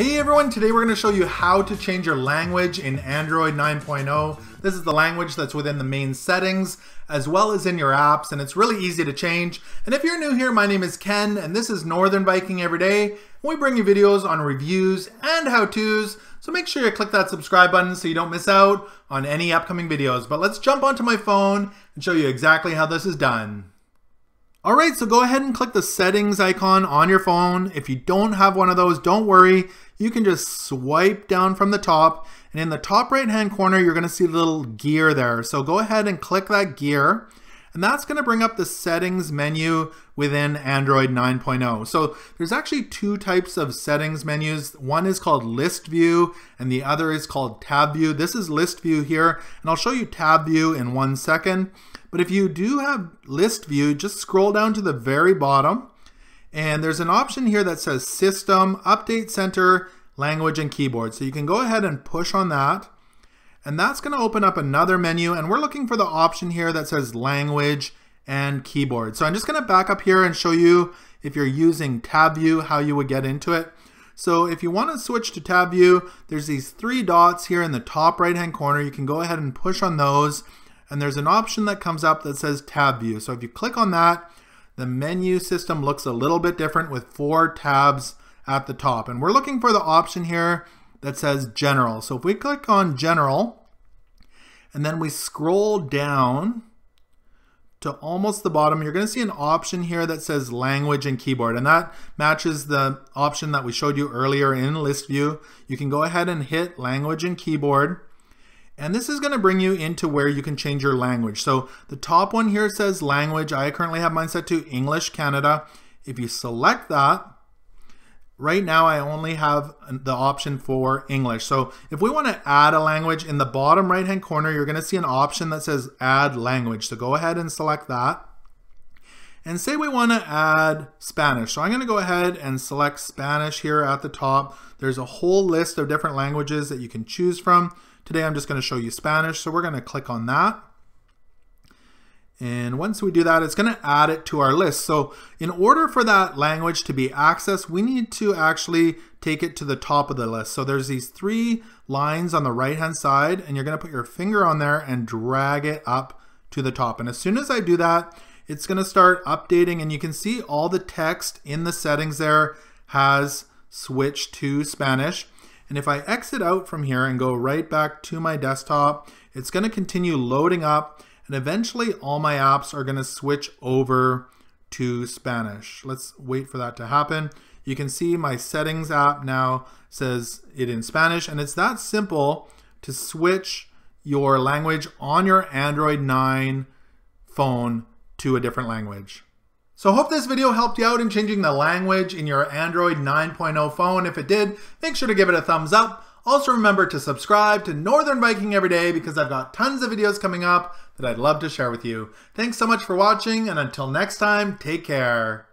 Hey everyone, today we're going to show you how to change your language in Android 9.0. This is the language that's within the main settings as well as in your apps, and it's really easy to change. And if you're new here, my name is Ken and this is Northern Viking Everyday. We bring you videos on reviews and how-tos, so make sure you click that subscribe button so you don't miss out on any upcoming videos. But let's jump onto my phone and show you exactly how this is done. Alright, so go ahead and click the settings icon on your phone. If you don't have one of those, don't worry. You can just swipe down from the top, and in the top right hand corner you're going to see the little gear there. So go ahead and click that gear, and that's going to bring up the settings menu within Android 9.0. So there's actually two types of settings menus. One is called list view and the other is called tab view. This is list view here, and I'll show you tab view in 1 second. But if you do have list view, just scroll down to the very bottom and there's an option here that says System, Update Center, Language and Keyboard. So you can go ahead and push on that, and that's going to open up another menu, and we're looking for the option here that says Language and Keyboard. So I'm just going to back up here and show you, if you're using tab view, how you would get into it. So if you want to switch to tab view, there's these three dots here in the top right hand corner. You can go ahead and push on those, and there's an option that comes up that says tab view. So if you click on that, the menu system looks a little bit different with 4 tabs at the top, and we're looking for the option here that says general. So if we click on general and then we scroll down to almost the bottom, you're going to see an option here that says language and keyboard, and that matches the option that we showed you earlier in list view. You can go ahead and hit language and keyboard, and this is going to bring you into where you can change your language. So the top one here says language. I currently have mine set to English Canada. If you select that, right now I only have the option for English. So if we want to add a language, in the bottom right hand corner you're going to see an option that says add language. So go ahead and select that, and say we want to add Spanish. So I'm going to go ahead and select Spanish here at the top. There's a whole list of different languages that you can choose from. Today I'm just going to show you Spanish, so we're going to click on that, and once we do that, it's going to add it to our list. So in order for that language to be accessed, we need to actually take it to the top of the list. So there's these 3 lines on the right hand side, and you're going to put your finger on there and drag it up to the top, and as soon as I do that, it's going to start updating, and you can see all the text in the settings there has switched to Spanish. And if I exit out from here and go right back to my desktop, it's going to continue loading up, and eventually all my apps are going to switch over to Spanish. Let's wait for that to happen. You can see my settings app now says it in Spanish, and it's that simple to switch your language on your Android 9 phone to a different language. So hope this video helped you out in changing the language in your Android 9.0 phone. If it did, make sure to give it a thumbs up. Also remember to subscribe to Northern Viking Everyday, because I've got tons of videos coming up that I'd love to share with you. Thanks so much for watching, and until next time, take care.